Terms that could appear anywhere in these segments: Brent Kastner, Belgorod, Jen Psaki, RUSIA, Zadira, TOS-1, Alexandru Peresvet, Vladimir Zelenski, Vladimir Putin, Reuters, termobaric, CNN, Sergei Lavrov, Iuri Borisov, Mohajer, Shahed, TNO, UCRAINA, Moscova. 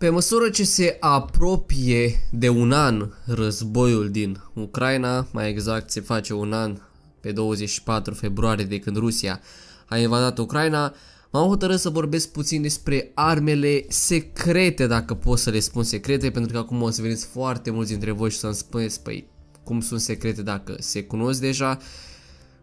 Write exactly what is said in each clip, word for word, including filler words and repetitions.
Pe măsură ce se apropie de un an războiul din Ucraina, mai exact se face un an pe douăzeci și patru februarie de când Rusia a invadat Ucraina, m-am hotărât să vorbesc puțin despre armele secrete, dacă pot să le spun secrete, pentru că acum o să veniți foarte mulți dintre voi și să-mi spuneți, păi, cum sunt secrete dacă se cunosc deja,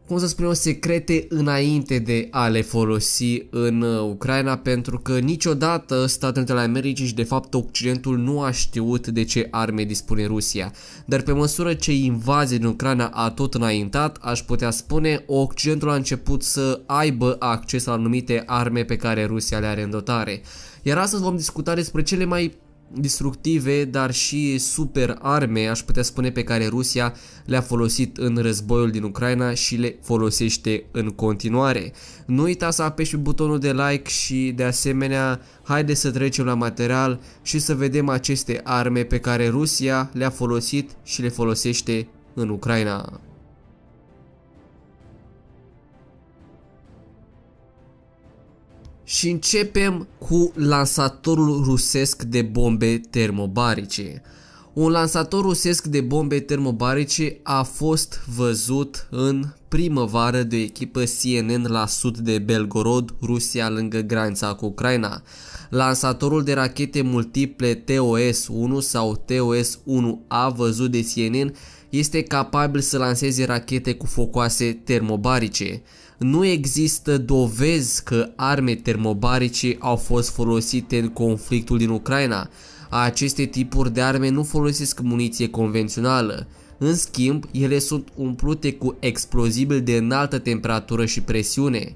cum să spunem, secrete înainte de a le folosi în Ucraina, pentru că niciodată Statele Unite ale Americii și de fapt Occidentul nu a știut de ce arme dispune Rusia. Dar pe măsură ce invazia din Ucraina a tot înaintat, aș putea spune, Occidentul a început să aibă acces la anumite arme pe care Rusia le are în dotare. Iar astăzi vom discuta despre cele mai destructive, dar și super arme, aș putea spune, pe care Rusia le-a folosit în războiul din Ucraina și le folosește în continuare. Nu uita să apeși pe butonul de like și, de asemenea, haide să trecem la material și să vedem aceste arme pe care Rusia le-a folosit și le folosește în Ucraina. Și începem cu lansatorul rusesc de bombe termobarice. Un lansator rusesc de bombe termobarice a fost văzut în primăvară de echipă C N N la sud de Belgorod, Rusia, lângă granița cu Ucraina. Lansatorul de rachete multiple T O S unu sau T O S unu A văzut de C N N este capabil să lanseze rachete cu focoase termobarice. Nu există dovezi că arme termobarice au fost folosite în conflictul din Ucraina. Aceste tipuri de arme nu folosesc muniție convențională. În schimb, ele sunt umplute cu explozibili de înaltă temperatură și presiune.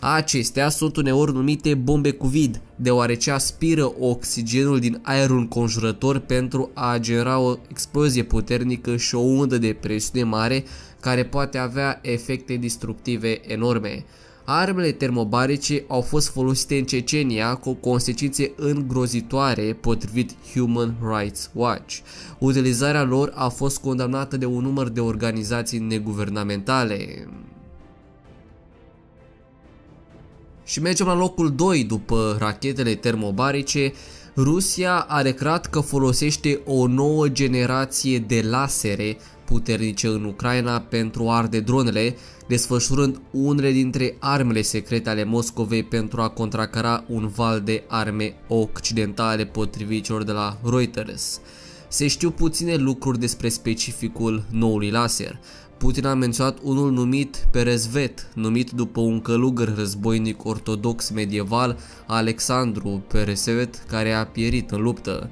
Acestea sunt uneori numite bombe cu vid, deoarece aspiră oxigenul din aerul înconjurător pentru a genera o explozie puternică și o undă de presiune mare care poate avea efecte destructive enorme. Armele termobarice au fost folosite în Cecenia cu consecințe îngrozitoare, potrivit Human Rights Watch. Utilizarea lor a fost condamnată de un număr de organizații neguvernamentale. Și mergem la locul doi după rachetele termobarice. Rusia a declarat că folosește o nouă generație de lasere puternice în Ucraina pentru a arde dronele, desfășurând unele dintre armele secrete ale Moscovei pentru a contracara un val de arme occidentale, potrivit celor de la Reuters. Se știu puține lucruri despre specificul noului laser. Putin a menționat unul numit Peresvet, numit după un călugăr războinic ortodox medieval, Alexandru Peresvet, care a pierit în luptă.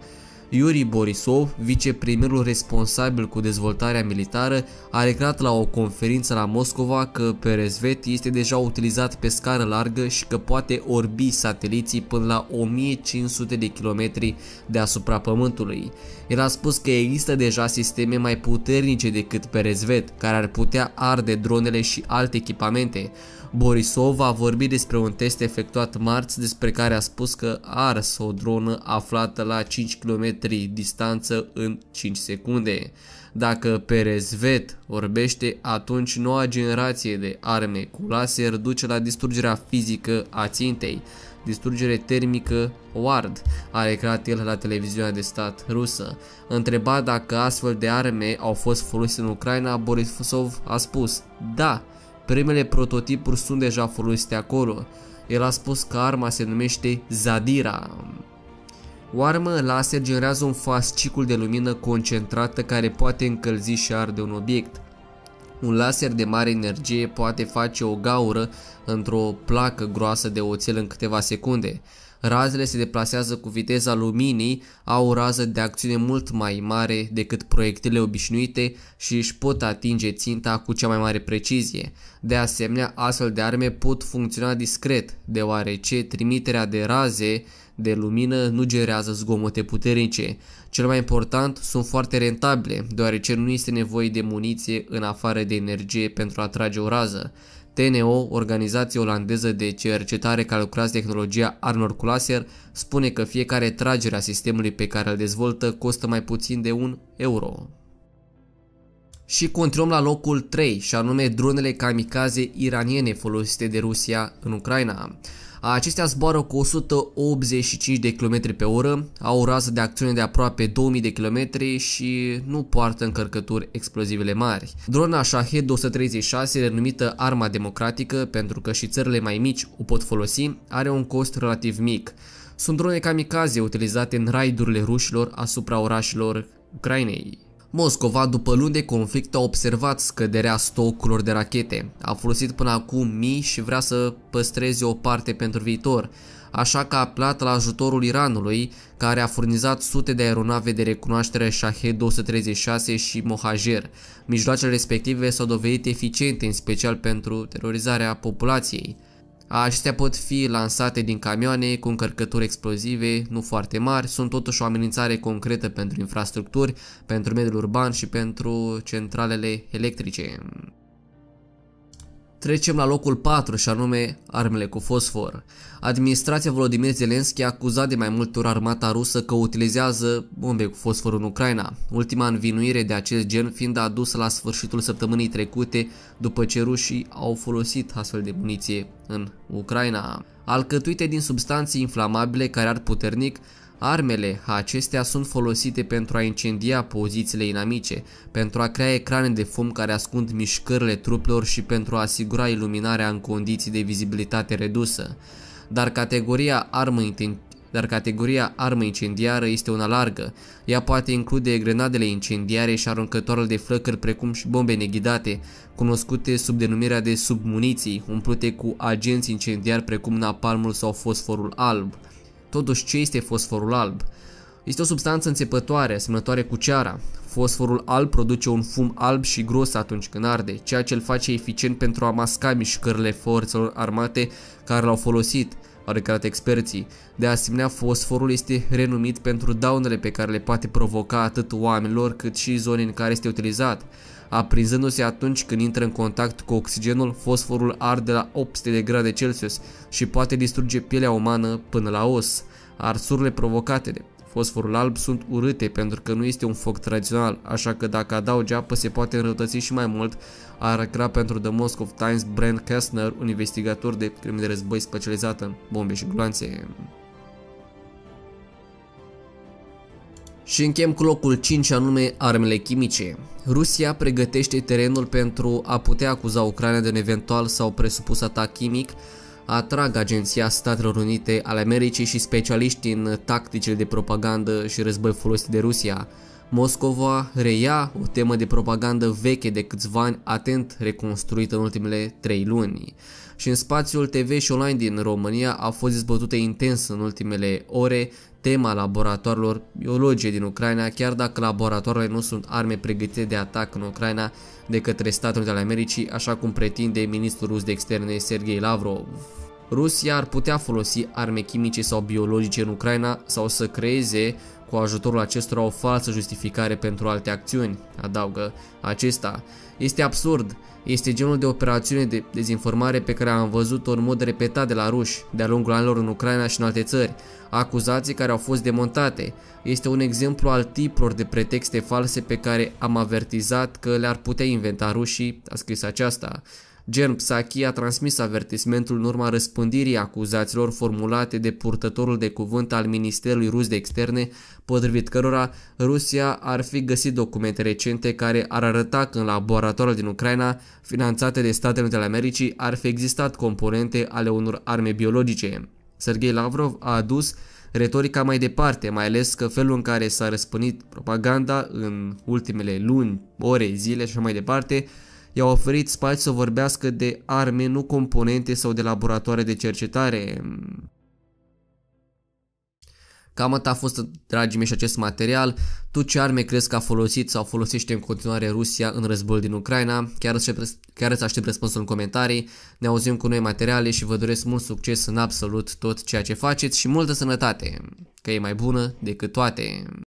Iuri Borisov, viceprimerul responsabil cu dezvoltarea militară, a declarat la o conferință la Moscova că Peresvet este deja utilizat pe scară largă și că poate orbi sateliții până la o mie cinci sute de kilometri deasupra Pământului. El a spus că există deja sisteme mai puternice decât Peresvet, care ar putea arde dronele și alte echipamente. Borisov a vorbit despre un test efectuat marți, despre care a spus că a ars o dronă aflată la cinci kilometri distanță în cinci secunde. Dacă Peresvet orbește, atunci noua generație de arme cu laser duce la distrugerea fizică a țintei, distrugere termică O A R D, a declarat el la televiziunea de stat rusă. Întrebat dacă astfel de arme au fost folosite în Ucraina, Borisov a spus: da, primele prototipuri sunt deja folosite acolo. El a spus că arma se numește Zadira. O armă laser generează un fascicul de lumină concentrată care poate încălzi și arde un obiect. Un laser de mare energie poate face o gaură într-o placă groasă de oțel în câteva secunde. Razele se deplasează cu viteza luminii, au o rază de acțiune mult mai mare decât proiectile obișnuite și își pot atinge ținta cu cea mai mare precizie. De asemenea, astfel de arme pot funcționa discret, deoarece trimiterea de raze de lumină nu generează zgomote puternice. Cel mai important, sunt foarte rentabile, deoarece nu este nevoie de muniție în afară de energie pentru a trage o rază. T N O, organizație olandeză de cercetare care lucrează tehnologia armelor cu laser, spune că fiecare tragere a sistemului pe care îl dezvoltă costă mai puțin de un euro. Și continuăm la locul trei, și anume dronele kamikaze iraniene folosite de Rusia în Ucraina. Acestea zboară cu o sută optzeci și cinci de kilometri pe oră, au o rază de acțiune de aproape două mii de kilometri și nu poartă încărcături explozivele mari. Drona Shahed două sute treizeci și șase, renumită arma democratică pentru că și țările mai mici o pot folosi, are un cost relativ mic. Sunt drone kamikaze utilizate în raidurile rușilor asupra orașelor Ucrainei. Moscova, după luni de conflict, a observat scăderea stocurilor de rachete. A folosit până acum mii și vrea să păstreze o parte pentru viitor, așa că a apelat la ajutorul Iranului, care a furnizat sute de aeronave de recunoaștere Shahed două sute treizeci și șase și Mohajer. Mijloacele respective s-au dovedit eficiente, în special pentru terorizarea populației. Acestea pot fi lansate din camioane cu încărcături explozive nu foarte mari, sunt totuși o amenințare concretă pentru infrastructuri, pentru mediul urban și pentru centralele electrice. Trecem la locul patru și anume armele cu fosfor. Administrația Vladimir Zelenski a acuzat de mai multe ori armata rusă că utilizează bombe cu fosfor în Ucraina, ultima învinuire de acest gen fiind adusă la sfârșitul săptămânii trecute după ce rușii au folosit astfel de muniție în Ucraina. Alcătuite din substanțe inflamabile care ard puternic, armele acestea sunt folosite pentru a incendia pozițiile inamice, pentru a crea ecrane de fum care ascund mișcările trupelor și pentru a asigura iluminarea în condiții de vizibilitate redusă. Dar categoria armă, dar categoria armă incendiară este una largă. Ea poate include grenadele incendiare și aruncătoarele de flăcări, precum și bombe neghidate, cunoscute sub denumirea de submuniții, umplute cu agenți incendiari precum napalmul sau fosforul alb. Totuși, ce este fosforul alb? Este o substanță înțepătoare, asemănătoare cu ceara. Fosforul alb produce un fum alb și gros atunci când arde, ceea ce îl face eficient pentru a masca mișcările forțelor armate care l-au folosit, au declarat experții. De asemenea, fosforul este renumit pentru daunele pe care le poate provoca atât oamenilor cât și zonele în care este utilizat. Aprinzându-se atunci când intră în contact cu oxigenul, fosforul arde la opt sute de grade Celsius și poate distruge pielea umană până la os. Arsurile provocate de fosforul alb sunt urâte pentru că nu este un foc tradițional, așa că dacă adaugi apă se poate înrăutăți și mai mult, a arătat pentru The Moscow Times Brent Kastner, un investigator de crime de război specializat în bombe și gloanțe. Și închem cu locul cinci, anume armele chimice. Rusia pregătește terenul pentru a putea acuza Ucraina de un eventual sau presupus atac chimic, atrag Agenția Statelor Unite ale Americii și specialiști în tacticile de propagandă și război folosite de Rusia. Moscova reia o temă de propagandă veche de câțiva ani, atent reconstruită în ultimele trei luni. Și în spațiul T V și online din România a fost dezbătută intens în ultimele ore tema laboratoarelor biologice din Ucraina, chiar dacă laboratoarele nu sunt arme pregătite de atac în Ucraina de către Statele Unite ale Americii, așa cum pretinde ministrul rus de externe Sergei Lavrov. Rusia ar putea folosi arme chimice sau biologice în Ucraina sau să creeze cu ajutorul acestora o falsă justificare pentru alte acțiuni, adaugă acesta. Este absurd, este genul de operațiune de dezinformare pe care am văzut-o în mod repetat de la ruși, de-a lungul anilor în Ucraina și în alte țări, acuzații care au fost demontate. Este un exemplu al tipurilor de pretexte false pe care am avertizat că le-ar putea inventa rușii, a scris aceasta. Jen Psaki a transmis avertismentul în urma răspândirii acuzațiilor formulate de purtătorul de cuvânt al Ministerului Rus de Externe, potrivit cărora Rusia ar fi găsit documente recente care ar arăta că în laboratoarele din Ucraina, finanțate de Statele Unite ale Americii, ar fi existat componente ale unor arme biologice. Sergei Lavrov a adus retorica mai departe, mai ales că felul în care s-a răspândit propaganda în ultimele luni, ore, zile și așa mai departe, i-a oferit spațiu să vorbească de arme, nu componente sau de laboratoare de cercetare. Cam atât a fost, dragii mei, și acest material. Tu ce arme crezi că a folosit sau folosește în continuare Rusia în războiul din Ucraina? Chiar îți aștept, aștept răspunsul în comentarii. Ne auzim cu noi materiale și vă doresc mult succes în absolut tot ceea ce faceți și multă sănătate, că e mai bună decât toate.